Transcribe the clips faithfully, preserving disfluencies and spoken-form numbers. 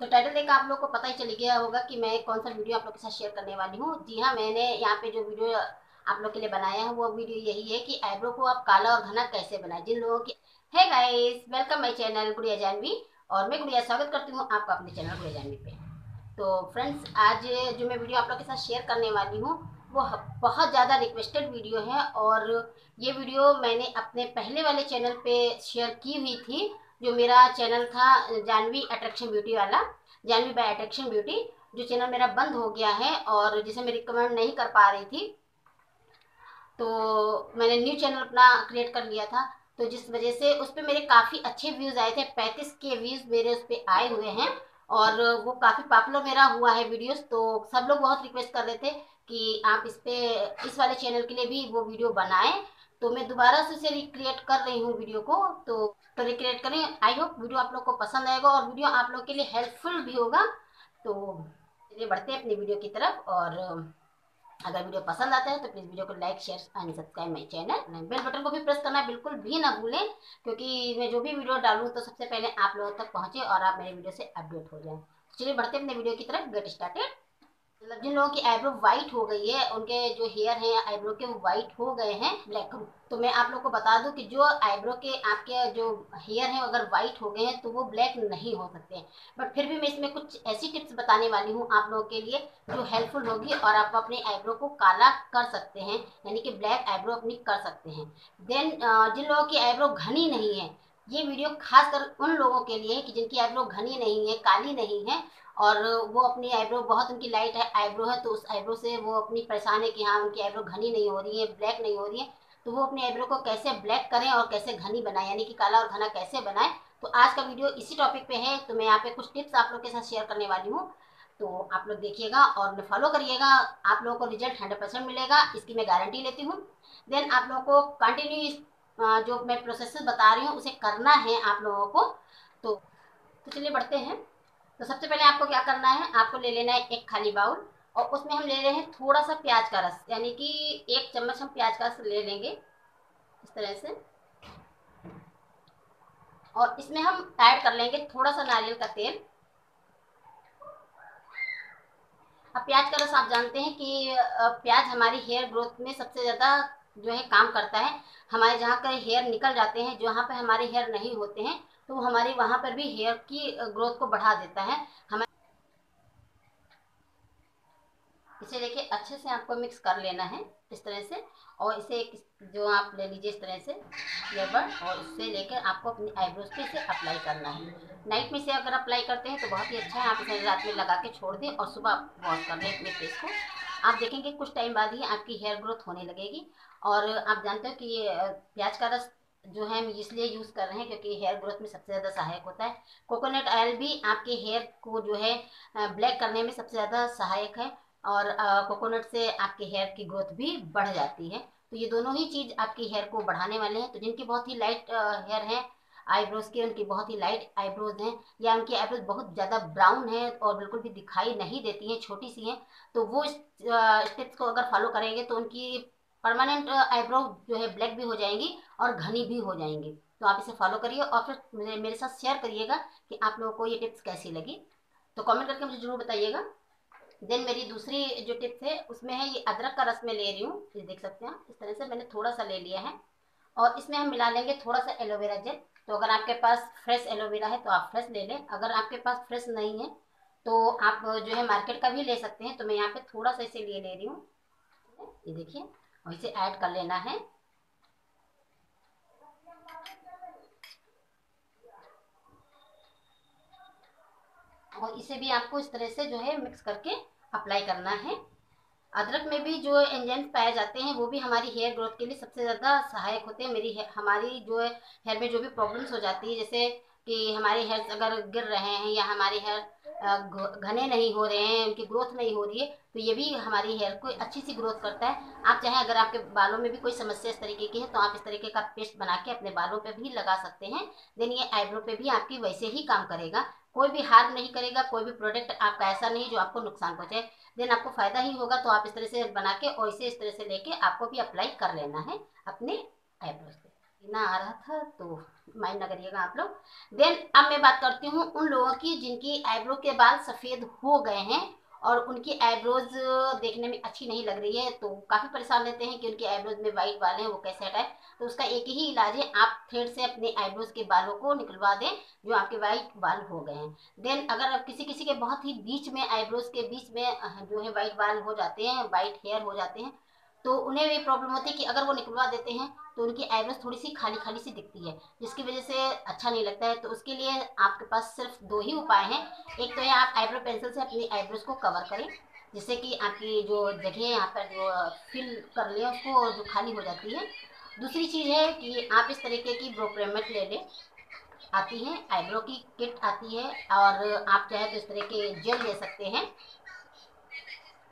तो टाइटल देखकर आप लोग को पता ही चली गया होगा कि मैं कौन सा वीडियो आप लोग के साथ शेयर करने वाली हूँ। जी हाँ, मैंने यहाँ पे जो वीडियो आप लोग के लिए बनाया है वो वीडियो यही है कि आईब्रो को आप काला और घना कैसे बनाए जिन लोगों की। Hey guys, welcome my channel Gudiya Janvi, और मैं गुड़िया स्वागत करती हूँ आपका अपने चैनल गुड़िया जानवी पे। तो फ्रेंड्स, आज जो मैं वीडियो आप लोग के साथ शेयर करने वाली हूँ वो बहुत ज़्यादा रिक्वेस्टेड वीडियो है, और ये वीडियो मैंने अपने पहले वाले चैनल पे शेयर की हुई थी जो मेरा चैनल था जानवी अट्रैक्शन ब्यूटी वाला, जानवी बाय अट्रैक्शन ब्यूटी, जो चैनल मेरा बंद हो गया है और जिसे मैं रिकमेंड नहीं कर पा रही थी। तो मैंने न्यू चैनल अपना क्रिएट कर लिया था, तो जिस वजह से उस पर मेरे काफ़ी अच्छे व्यूज़ आए थे। पैंतीस के व्यूज़ मेरे उस पर आए हुए हैं और वो काफ़ी पॉपुलर मेरा हुआ है वीडियोस। तो सब लोग बहुत रिक्वेस्ट कर रहे थे कि आप इस पर इस वाले चैनल के लिए भी वो वीडियो बनाएं, तो मैं दोबारा से उसे रिक्रिएट कर रही हूँ वीडियो को। तो तो रिक्रिएट करें। आई होप वीडियो आप लोग को पसंद आएगा और वीडियो आप लोग के लिए हेल्पफुल भी होगा। तो चलिए बढ़ते हैं अपनी वीडियो की तरफ, और अगर वीडियो पसंद आता है तो प्लीज़ वीडियो को like, share and subscribe my channel. Bell button को भी प्रेस करना बिल्कुल भी ना भूलें, क्योंकि मैं जो भी वीडियो डालूँ तो सबसे पहले आप लोगों तक पहुँचे और आप मेरे वीडियो से अपडेट हो जाएँ। चलिए बढ़ते हैं अपने वीडियो की तरफ। Get started. मतलब जिन लोगों की आईब्रो वाइट हो गई है, उनके जो हेयर हैं आईब्रो के वो वाइट हो गए हैं, ब्लैक। तो मैं आप लोग को बता दूं कि जो आईब्रो के आपके जो हेयर हैं अगर वाइट हो गए हैं तो वो ब्लैक नहीं हो सकते हैं, बट फिर भी मैं इसमें कुछ ऐसी टिप्स बताने वाली हूं आप लोगों के लिए जो हेल्पफुल होगी और आप अपने आईब्रो को काला कर सकते हैं, यानी कि ब्लैक आईब्रो अपनी कर सकते हैं। देन जिन लोगों की आईब्रो घनी नहीं है, ये वीडियो खासकर उन लोगों के लिए है कि जिनकी आईब्रो घनी नहीं है, काली नहीं है, और वो अपनी आईब्रो बहुत उनकी लाइट है आईब्रो है, तो उस आईब्रो से वो अपनी परेशान है कि हाँ उनकी आईब्रो घनी नहीं हो रही है, ब्लैक नहीं हो रही है। तो वो अपनी आईब्रो को कैसे ब्लैक करें और कैसे घनी बनाएं, यानी कि काला और घना कैसे बनाएं। तो आज का वीडियो इसी टॉपिक पे है, तो मैं यहाँ पे कुछ टिप्स आप लोग के साथ शेयर करने वाली हूँ। तो आप लोग देखिएगा और मैं फॉलो करिएगा, आप लोगों को रिजल्ट हंड्रेड परसेंट मिलेगा, इसकी मैं गारंटी लेती हूँ। देन आप लोगों को कंटिन्यू जो मैं प्रोसेस बता रही हूँ उसे करना है आप लोगों को। तो चलिए बढ़ते हैं। तो सबसे पहले आपको क्या करना है, आपको ले लेना है एक खाली बाउल, और उसमें हम ले रहे हैं थोड़ा सा प्याज का रस, यानी कि एक चम्मच हम प्याज का रस ले लेंगे इस तरह से, और इसमें हम ऐड कर लेंगे थोड़ा सा नारियल का तेल। अब प्याज का रस आप जानते हैं कि प्याज हमारी हेयर ग्रोथ में सबसे ज़्यादा जो है काम करता है। हमारे जहाँ के हेयर निकल जाते हैं, जहाँ पे हमारे हेयर नहीं होते हैं, तो हमारे वहाँ पर भी हेयर की ग्रोथ को बढ़ा देता है हमें। इसे देखिए अच्छे से आपको मिक्स कर लेना है इस तरह से, और इसे जो आप ले लीजिए इस तरह से रबड़, और इससे लेकर आपको अपनी आईब्रोज पे इसे अप्लाई करना है। नाइट में से अगर अप्लाई करते हैं तो बहुत ही अच्छा है, आप इसे रात में लगा के छोड़ दें और सुबह आप वॉश कर लें अपने फेस को। आप देखेंगे कुछ टाइम बाद ही आपकी हेयर ग्रोथ होने लगेगी। और आप जानते हो कि ये प्याज का रस जो है हम इसलिए यूज़ कर रहे हैं क्योंकि हेयर ग्रोथ में सबसे ज़्यादा सहायक होता है। कोकोनट ऑयल भी आपके हेयर को जो है ब्लैक करने में सबसे ज़्यादा सहायक है, और कोकोनट से आपके हेयर की ग्रोथ भी बढ़ जाती है। तो ये दोनों ही चीज़ आपके हेयर को बढ़ाने वाले हैं। तो जिनकी बहुत ही लाइट हेयर है आईब्रोज़ के, उनकी बहुत ही लाइट आईब्रोज़ हैं, या उनकी आईब्रोज बहुत ज़्यादा ब्राउन है और बिल्कुल भी दिखाई नहीं देती हैं, छोटी सी हैं, तो वो इस स्टेप्स को अगर फॉलो करेंगे तो उनकी परमानेंट आईब्रो जो है ब्लैक भी हो जाएंगी और घनी भी हो जाएंगी। तो आप इसे फॉलो करिए और फिर मेरे साथ शेयर करिएगा कि आप लोगों को ये टिप्स कैसी लगी, तो कमेंट करके मुझे ज़रूर बताइएगा। देन मेरी दूसरी जो टिप्स है उसमें है ये अदरक का रस मैं ले रही हूँ, ये देख सकते हैं आप इस तरह से मैंने थोड़ा सा ले लिया है, और इसमें हम मिला लेंगे थोड़ा सा एलोवेरा जेल। तो अगर आपके पास फ्रेश एलोवेरा है तो आप फ्रेश ले लें, अगर आपके पास फ्रेश नहीं है तो आप जो है मार्केट का भी ले सकते हैं। तो मैं यहाँ पर थोड़ा सा इसे ले ले रही हूँ, ये देखिए, और इसे ऐड कर लेना है। और इसे भी आपको इस तरह से जो है मिक्स करके अप्लाई करना है। अदरक में भी जो एंजाइम्स पाए जाते हैं वो भी हमारी हेयर ग्रोथ के लिए सबसे ज़्यादा सहायक होते हैं। मेरी हमारी जो है हेयर में जो भी प्रॉब्लम्स हो जाती है, जैसे कि हमारे हेयर अगर गिर रहे हैं या हमारे हेयर घने नहीं हो रहे हैं, उनकी ग्रोथ नहीं हो रही है, तो ये भी हमारी हेयर को अच्छी सी ग्रोथ करता है। आप चाहे अगर आपके बालों में भी कोई समस्या इस तरीके की है तो आप इस तरीके का पेस्ट बना के अपने बालों पे भी लगा सकते हैं। देन ये आईब्रो पे भी आपकी वैसे ही काम करेगा, कोई भी हार्म नहीं करेगा, कोई भी प्रोडक्ट आपका ऐसा नहीं जो आपको नुकसान पहुँचाए। देन आपको फ़ायदा ही होगा। तो आप इस तरह से बना के और इसे इस तरह से लेके आपको भी अप्लाई कर लेना है अपने आईब्रोज पे। ना आ रहा था तो माइंड ना करिएगा आप लोग। देन अब मैं बात करती हूँ उन लोगों की जिनकी आईब्रो के बाल सफ़ेद हो गए हैं और उनकी आईब्रोज देखने में अच्छी नहीं लग रही है, तो काफ़ी परेशान रहते हैं कि उनकी आईब्रोज में वाइट बाल हैं, वो कैसे हटाएं। तो उसका एक ही इलाज है, आप थ्रेड से अपने आईब्रोज के बालों को निकलवा दें जो आपके वाइट बाल हो गए हैं। देन अगर आप किसी किसी के बहुत ही बीच में आईब्रोज के बीच में जो है वाइट बाल हो जाते हैं, वाइट हेयर हो जाते हैं, तो उन्हें भी प्रॉब्लम होती है कि अगर वो निकलवा देते हैं तो उनकी आईब्रोज थोड़ी सी खाली खाली सी दिखती है, जिसकी वजह से अच्छा नहीं लगता है। तो उसके लिए आपके पास सिर्फ दो ही उपाय हैं। एक तो है आप आईब्रो पेंसिल से अपनी आईब्रोज को कवर करें, जिससे कि आपकी जो जगह है यहाँ पर जो फिल कर लें उसको, जो खाली हो जाती है। दूसरी चीज़ है कि आप इस तरीके की ब्रोक्रेमेट ले लें, आती है आईब्रो की किट आती है, और आप चाहे तो इस तरह के जेल ले सकते हैं,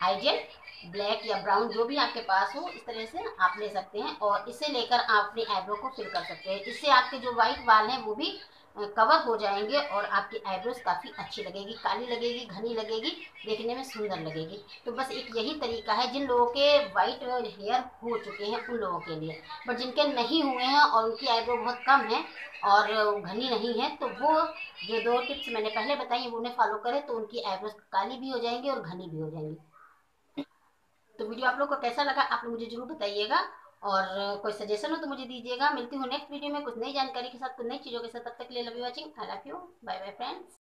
आई जेल ब्लैक या ब्राउन जो भी आपके पास हो, इस तरह से आप ले सकते हैं और इसे लेकर आप अपनी आईब्रो को फिल कर सकते हैं। इससे आपके जो वाइट बाल हैं वो भी कवर हो जाएंगे और आपकी आईब्रोज काफ़ी अच्छी लगेगी, काली लगेगी, घनी लगेगी, देखने में सुंदर लगेगी। तो बस एक यही तरीका है जिन लोगों के वाइट हेयर हो चुके हैं उन लोगों के लिए। बट जिनके नहीं हुए हैं और उनकी आईब्रो बहुत कम है और घनी नहीं है, तो वो जो दो टिप्स मैंने पहले बताई वो उन्हें फॉलो करें तो उनकी आईब्रोज काली भी हो जाएंगी और घनी भी हो जाएंगी। तो वीडियो आप लोग को कैसा लगा आप लोग मुझे जरूर बताइएगा, और कोई सजेशन हो तो मुझे दीजिएगा। मिलती हूँ नेक्स्ट वीडियो में कुछ नई जानकारी के साथ, कुछ नई चीज़ों के साथ। तब तक के लिए love you watching, I love you, bye bye friends.